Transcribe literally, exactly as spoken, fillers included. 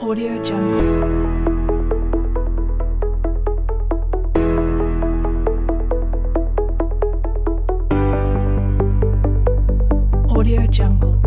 AudioJungle. AudioJungle.